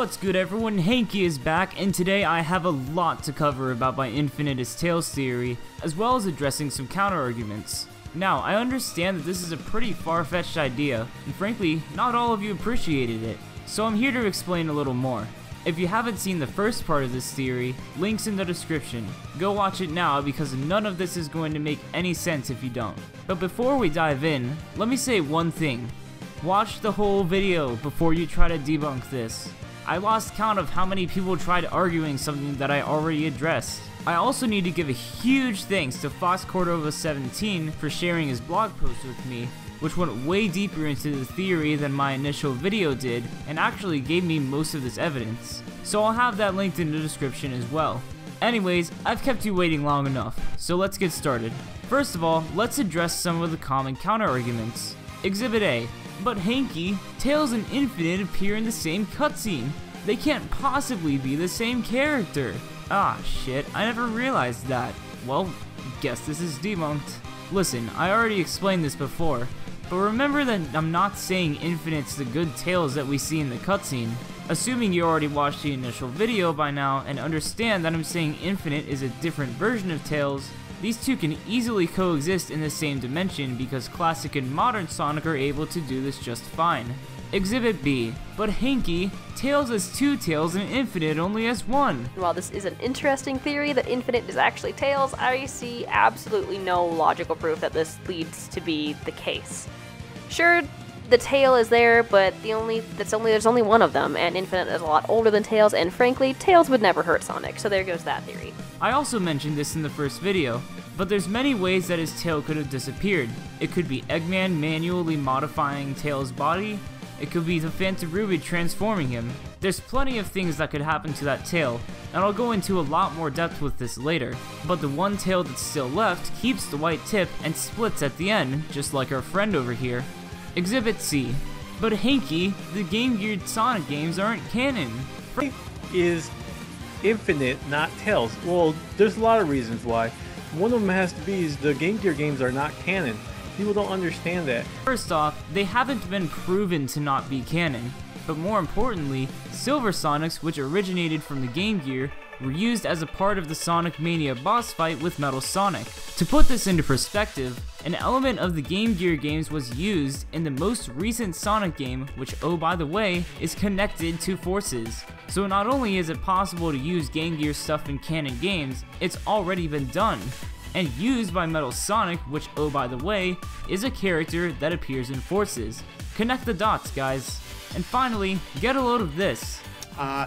What's good everyone, Henke is back, and today I have a lot to cover about my Infinite is Tails theory, as well as addressing some counterarguments. Now, I understand that this is a pretty far-fetched idea, and frankly, not all of you appreciated it, so I'm here to explain a little more. If you haven't seen the first part of this theory, link's in the description. Go watch it now because none of this is going to make any sense if you don't. But before we dive in, let me say one thing. Watch the whole video before you try to debunk this. I lost count of how many people tried arguing something that I already addressed. I also need to give a huge thanks to FoxCordova17 for sharing his blog post with me, which went way deeper into the theory than my initial video did and actually gave me most of this evidence. So I'll have that linked in the description as well. Anyways, I've kept you waiting long enough, so let's get started. First of all, let's address some of the common counterarguments. Exhibit A. But Hanky, Tails and Infinite appear in the same cutscene. They can't possibly be the same character. Ah shit, I never realized that. Well, guess this is debunked. Listen, I already explained this before, but remember that I'm not saying Infinite's the good Tails that we see in the cutscene. Assuming you already watched the initial video by now and understand that I'm saying Infinite is a different version of Tails, these two can easily coexist in the same dimension because classic and modern Sonic are able to do this just fine. Exhibit B. But Hanky, Tails as two Tails and Infinite only as one. While this is an interesting theory that Infinite is actually Tails, I see absolutely no logical proof that this leads to be the case. Sure, the tail is there, but there's only one of them, and Infinite is a lot older than Tails, and frankly, Tails would never hurt Sonic, so there goes that theory. I also mentioned this in the first video, but there's many ways that his tail could have disappeared. It could be Eggman manually modifying Tails' body, it could be the Phantom Ruby transforming him. There's plenty of things that could happen to that tail, and I'll go into a lot more depth with this later, but the one tail that's still left keeps the white tip and splits at the end, just like our friend over here. Exhibit C. But Hanky, the Game Gear Sonic games aren't canon. Is Infinite not Tails? Well, there's a lot of reasons why. One of them has to be is the Game Gear games are not canon. People don't understand that. First off, they haven't been proven to not be canon. But more importantly, Silver Sonics, which originated from the Game Gear, were used as a part of the Sonic Mania boss fight with Metal Sonic. To put this into perspective, an element of the Game Gear games was used in the most recent Sonic game, which, oh by the way, is connected to Forces. So not only is it possible to use Game Gear stuff in canon games, it's already been done, and used by Metal Sonic, which, oh by the way, is a character that appears in Forces. Connect the dots, guys. And finally, get a load of this.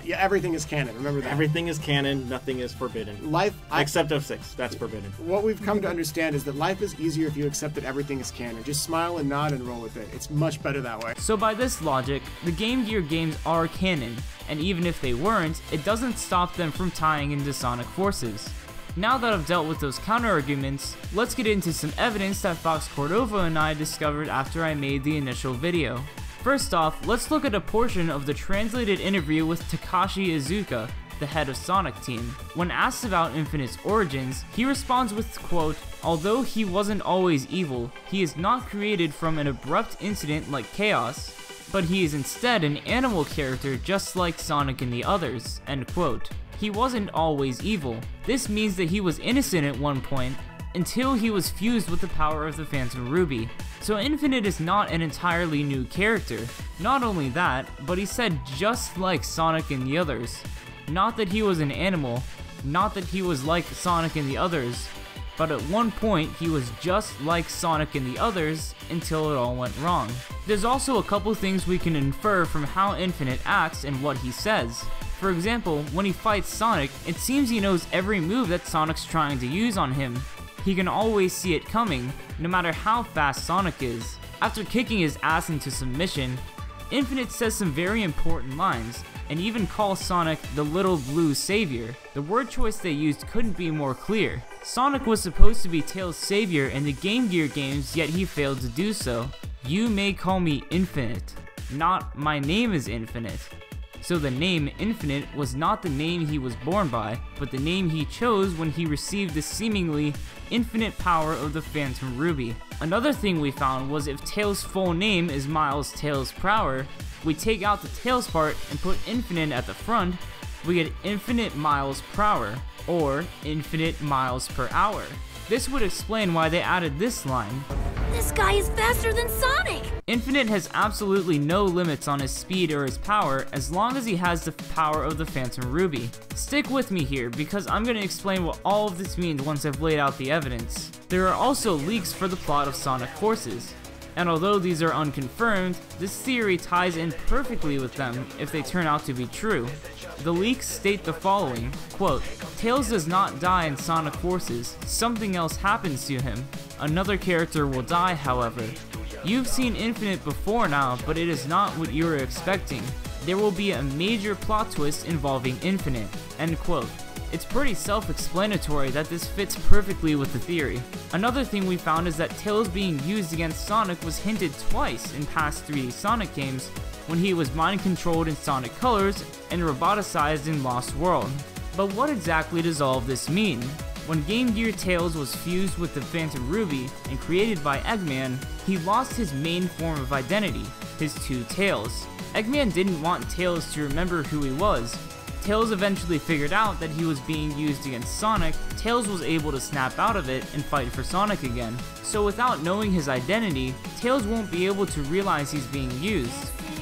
Yeah, everything is canon, remember that. Everything is canon, nothing is forbidden. Life, except F6, that's forbidden. What we've come to understand is that life is easier if you accept that everything is canon. Just smile and nod and roll with it. It's much better that way. So by this logic, the Game Gear games are canon, and even if they weren't, it doesn't stop them from tying into Sonic Forces. Now that I've dealt with those counterarguments, let's get into some evidence that FoxCordova and I discovered after I made the initial video. First off, let's look at a portion of the translated interview with Takashi Iizuka, the head of Sonic Team. When asked about Infinite's origins, he responds with, quote, "Although he wasn't always evil, he is not created from an abrupt incident like Chaos, but he is instead an animal character just like Sonic and the others," end quote. He wasn't always evil. This means that he was innocent at one point, until he was fused with the power of the Phantom Ruby. So Infinite is not an entirely new character. Not only that, but he said just like Sonic and the others. Not that he was an animal, not that he was like Sonic and the others, but at one point he was just like Sonic and the others until it all went wrong. There's also a couple things we can infer from how Infinite acts and what he says. For example, when he fights Sonic, it seems he knows every move that Sonic's trying to use on him. He can always see it coming, no matter how fast Sonic is. After kicking his ass into submission, Infinite says some very important lines, and even calls Sonic the little blue savior. The word choice they used couldn't be more clear. Sonic was supposed to be Tails' savior in the Game Gear games, yet he failed to do so. "You may call me Infinite, not my name is Infinite." So the name Infinite was not the name he was born by, but the name he chose when he received the seemingly infinite power of the Phantom Ruby. Another thing we found was if Tails' full name is Miles Tails Prower, we take out the Tails part and put Infinite at the front, we get Infinite Miles Prower, or Infinite Miles Per Hour. This would explain why they added this line. This guy is faster than Sonic! Infinite has absolutely no limits on his speed or his power as long as he has the power of the Phantom Ruby. Stick with me here because I'm going to explain what all of this means once I've laid out the evidence. There are also leaks for the plot of Sonic Forces, and although these are unconfirmed, this theory ties in perfectly with them if they turn out to be true. The leaks state the following, quote, Tails does not die in Sonic Forces, something else happens to him. Another character will die, however. You've seen Infinite before now, but it is not what you were expecting. There will be a major plot twist involving Infinite, end quote. It's pretty self-explanatory that this fits perfectly with the theory. Another thing we found is that Tails being used against Sonic was hinted twice in past 3D Sonic games when he was mind-controlled in Sonic Colors and roboticized in Lost World. But what exactly does all of this mean? When Game Gear Tails was fused with the Phantom Ruby and created by Eggman, he lost his main form of identity, his two tails. Eggman didn't want Tails to remember who he was. Tails eventually figured out that he was being used against Sonic. Tails was able to snap out of it and fight for Sonic again. So without knowing his identity, Tails won't be able to realize he's being used.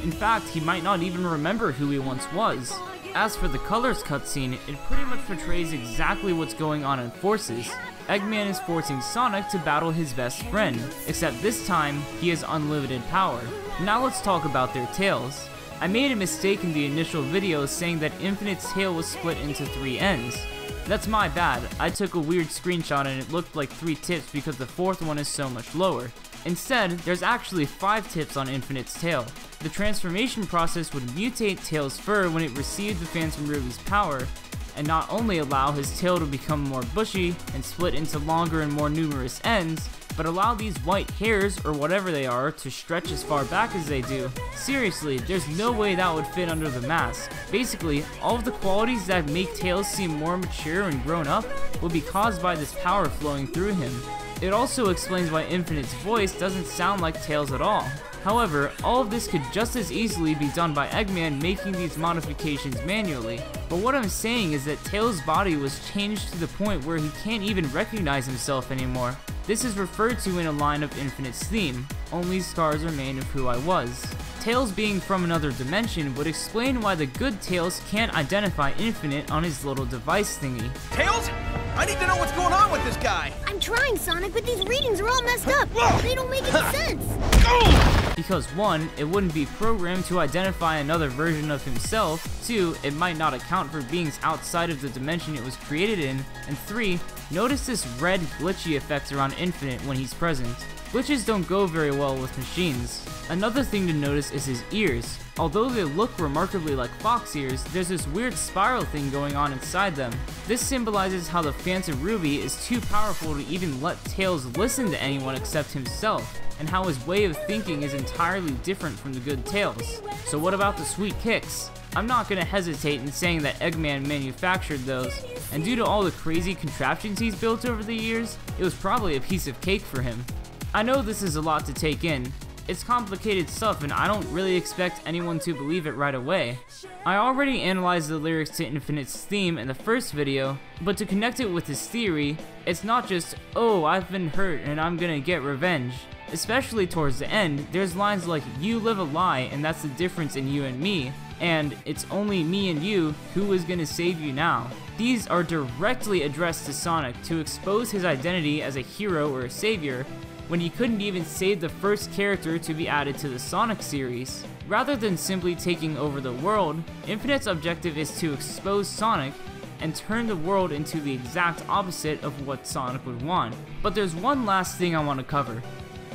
In fact, he might not even remember who he once was. As for the Colors cutscene, it pretty much portrays exactly what's going on in Forces. Eggman is forcing Sonic to battle his best friend, except this time, he has unlimited power. Now let's talk about their tails. I made a mistake in the initial video saying that Infinite's tail was split into 3 ends. That's my bad, I took a weird screenshot and it looked like 3 tips because the 4th one is so much lower. Instead, there's actually 5 tips on Infinite's tail. The transformation process would mutate Tails' fur when it received the Phantom Ruby's power, and not only allow his tail to become more bushy and split into longer and more numerous ends, but allow these white hairs, or whatever they are, to stretch as far back as they do. Seriously, there's no way that would fit under the mask. Basically, all of the qualities that make Tails seem more mature and grown up would be caused by this power flowing through him. It also explains why Infinite's voice doesn't sound like Tails at all. However, all of this could just as easily be done by Eggman making these modifications manually. But what I'm saying is that Tails' body was changed to the point where he can't even recognize himself anymore. This is referred to in a line of Infinite's theme, only scars remain of who I was. Tails being from another dimension would explain why the good Tails can't identify Infinite on his little device thingy. Tails? I need to know what's going on with this guy! I'm trying, Sonic, but these readings are all messed up! They don't make any sense! Because 1, it wouldn't be programmed to identify another version of himself, 2, it might not account for beings outside of the dimension it was created in, and 3, notice this red glitchy effect around Infinite when he's present. Glitches don't go very well with machines. Another thing to notice is his ears. Although they look remarkably like fox ears, there's this weird spiral thing going on inside them. This symbolizes how the Phantom Ruby is too powerful to even let Tails listen to anyone except himself, and how his way of thinking is entirely different from the good Tails. So what about the sweet kicks? I'm not gonna hesitate in saying that Eggman manufactured those, and due to all the crazy contraptions he's built over the years, it was probably a piece of cake for him. I know this is a lot to take in. It's complicated stuff and I don't really expect anyone to believe it right away. I already analyzed the lyrics to Infinite's theme in the first video, but to connect it with his theory, it's not just, oh, I've been hurt and I'm gonna get revenge. Especially towards the end, there's lines like, you live a lie and that's the difference in you and me, and it's only me and you, who is gonna save you now? These are directly addressed to Sonic to expose his identity as a hero or a savior, when he couldn't even save the first character to be added to the Sonic series. Rather than simply taking over the world, Infinite's objective is to expose Sonic and turn the world into the exact opposite of what Sonic would want. But there's one last thing I want to cover.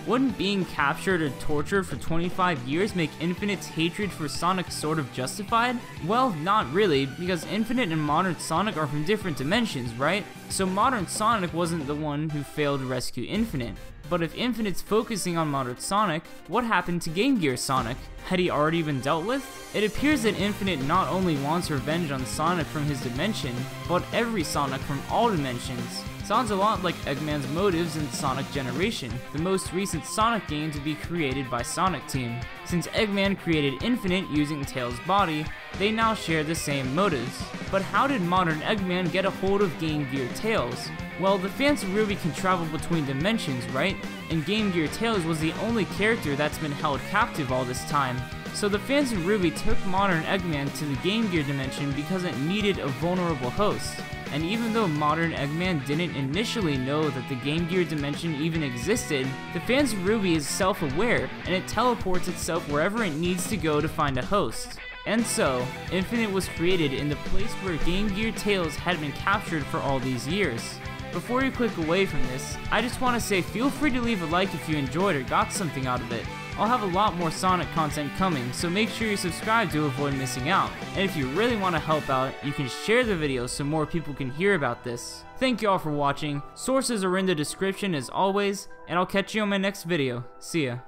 Wouldn't being captured or tortured for 25 years make Infinite's hatred for Sonic sort of justified? Well, not really, because Infinite and modern Sonic are from different dimensions, right? So modern Sonic wasn't the one who failed to rescue Infinite. But if Infinite's focusing on modern Sonic, what happened to Game Gear Sonic? Had he already been dealt with? It appears that Infinite not only wants revenge on Sonic from his dimension, but every Sonic from all dimensions. Sounds a lot like Eggman's motives in Sonic Generation, the most recent Sonic game to be created by Sonic Team. Since Eggman created Infinite using Tails' body, they now share the same motives. But how did modern Eggman get a hold of Game Gear Tails? Well, the Phantom Ruby can travel between dimensions, right? And Game Gear Tails was the only character that's been held captive all this time. So the Phantom Ruby took modern Eggman to the Game Gear dimension because it needed a vulnerable host. And even though modern Eggman didn't initially know that the Game Gear dimension even existed, the Phantom Ruby is self-aware and it teleports itself wherever it needs to go to find a host. And so, Infinite was created in the place where Game Gear Tails had been captured for all these years. Before you click away from this, I just want to say feel free to leave a like if you enjoyed or got something out of it. I'll have a lot more Sonic content coming, so make sure you subscribe to avoid missing out. And if you really want to help out, you can share the video so more people can hear about this. Thank you all for watching, sources are in the description as always, and I'll catch you on my next video. See ya.